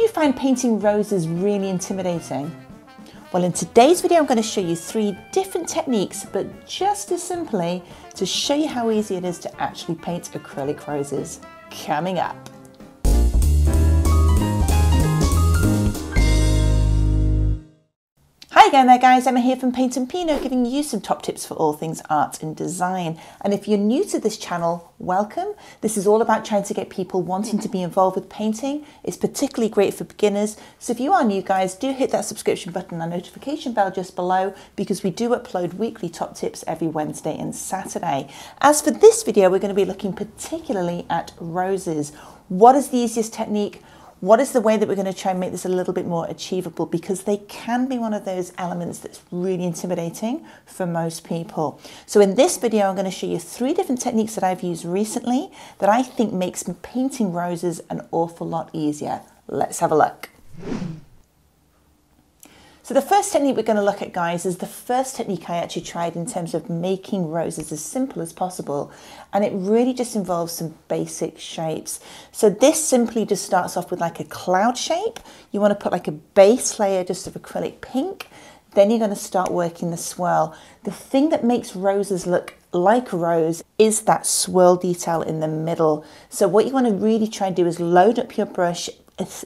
Do you find painting roses really intimidating? Well, in today's video, I'm going to show you three different techniques, but just as simply to show you how easy it is to actually paint acrylic roses. Coming up. Hi again there guys, Emma here from Paint and Pinot, giving you some top tips for all things art and design. And if you're new to this channel, welcome. This is all about trying to get people wanting to be involved with painting. It's particularly great for beginners. So if you are new guys, do hit that subscription button and notification bell just below, because we do upload weekly top tips every Wednesday and Saturday. As for this video, we're going to be looking particularly at roses. What is the easiest technique? What is the way that we're going to try and make this a little bit more achievable? Because they can be one of those elements that's really intimidating for most people. So in this video, I'm going to show you three different techniques that I've used recently that I think makes painting roses an awful lot easier. Let's have a look. So the first technique we're going to look at, guys, is the first technique I actually tried in terms of making roses as simple as possible, and it really just involves some basic shapes. So this simply just starts off with like a cloud shape. You want to put like a base layer just of acrylic pink, then you're going to start working the swirl. The thing that makes roses look like a rose is that swirl detail in the middle. So what you want to really try and do is load up your brush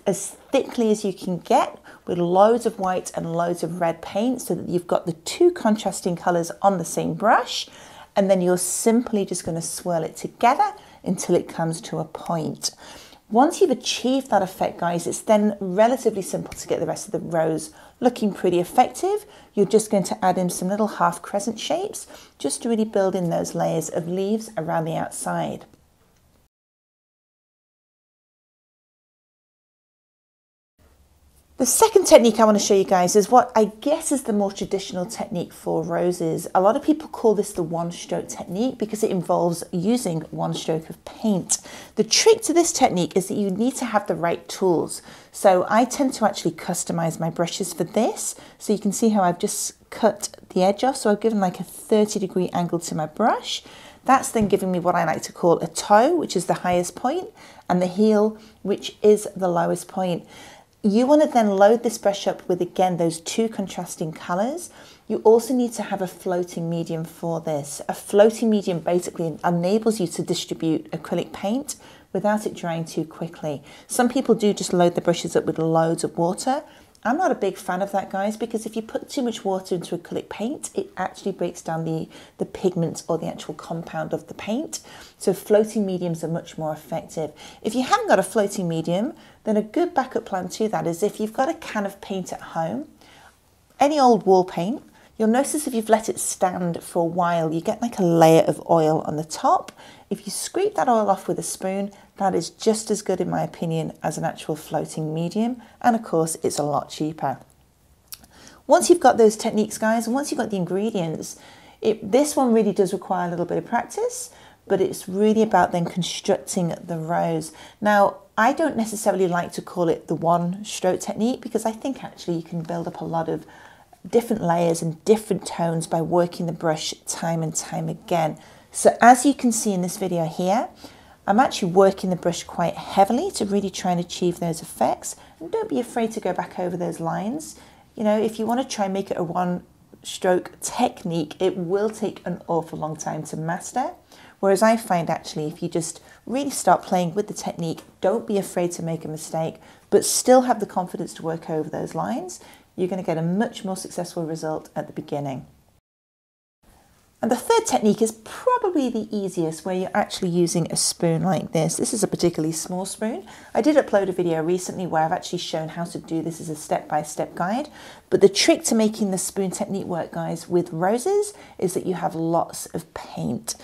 as thickly as you can get, with loads of white and loads of red paint, so that you've got the two contrasting colors on the same brush, and then you're simply just going to swirl it together until it comes to a point. Once you've achieved that effect, guys, it's then relatively simple to get the rest of the rose looking pretty effective. You're just going to add in some little half crescent shapes just to really build in those layers of leaves around the outside. The second technique I want to show you guys is what I guess is the more traditional technique for roses. A lot of people call this the one stroke technique because it involves using one stroke of paint. The trick to this technique is that you need to have the right tools. So I tend to actually customize my brushes for this. So you can see how I've just cut the edge off. So I've given like a 30-degree angle to my brush. That's then giving me what I like to call a toe, which is the highest point, and the heel, which is the lowest point. You want to then load this brush up with, again, those two contrasting colors. You also need to have a floating medium for this. A floating medium basically enables you to distribute acrylic paint without it drying too quickly. Some people do just load the brushes up with loads of water. I'm not a big fan of that, guys, because if you put too much water into acrylic paint, it actually breaks down the pigment or the actual compound of the paint. So floating mediums are much more effective. If you haven't got a floating medium, then a good backup plan to that is if you've got a can of paint at home, any old wall paint, you'll notice if you've let it stand for a while, you get like a layer of oil on the top. If you scrape that oil off with a spoon, that is just as good, in my opinion, as an actual floating medium, and of course it's a lot cheaper. Once you've got those techniques, guys, and once you've got the ingredients, this one really does require a little bit of practice, but it's really about then constructing the rose. Now, I don't necessarily like to call it the one stroke technique, because I think actually you can build up a lot of different layers and different tones by working the brush time and time again. So as you can see in this video here, I'm actually working the brush quite heavily to really try and achieve those effects. And don't be afraid to go back over those lines. You know, if you want to try and make it a one stroke technique, it will take an awful long time to master. Whereas I find actually if you just really start playing with the technique, don't be afraid to make a mistake, but still have the confidence to work over those lines, you're going to get a much more successful result at the beginning. And the third technique is probably the easiest, where you're actually using a spoon like this. This is a particularly small spoon. I did upload a video recently where I've actually shown how to do this as a step-by-step guide. But the trick to making the spoon technique work, guys, with roses is that you have lots of paint.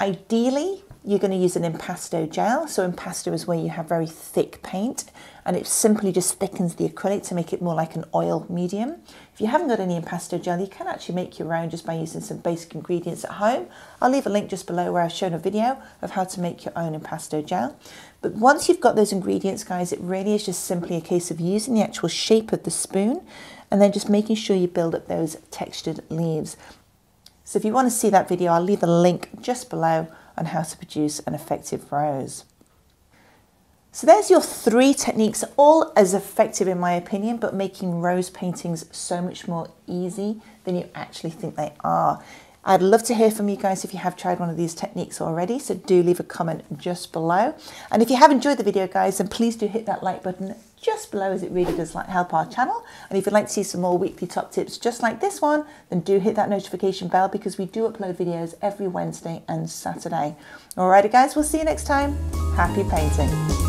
Ideally, you're going to use an impasto gel. So impasto is where you have very thick paint, and it simply just thickens the acrylic to make it more like an oil medium. If you haven't got any impasto gel, you can actually make your own just by using some basic ingredients at home. I'll leave a link just below where I've shown a video of how to make your own impasto gel. But once you've got those ingredients, guys, it really is just simply a case of using the actual shape of the spoon and then just making sure you build up those textured leaves. So if you want to see that video, I'll leave a link just below on how to produce an effective rose. So there's your three techniques, all as effective in my opinion, but making rose paintings so much more easy than you actually think they are. I'd love to hear from you guys if you have tried one of these techniques already, so do leave a comment just below. And if you have enjoyed the video, guys, then please do hit that like button just below, as it really does help our channel. And if you'd like to see some more weekly top tips just like this one, then do hit that notification bell, because we do upload videos every Wednesday and Saturday. Alrighty guys, we'll see you next time. Happy painting.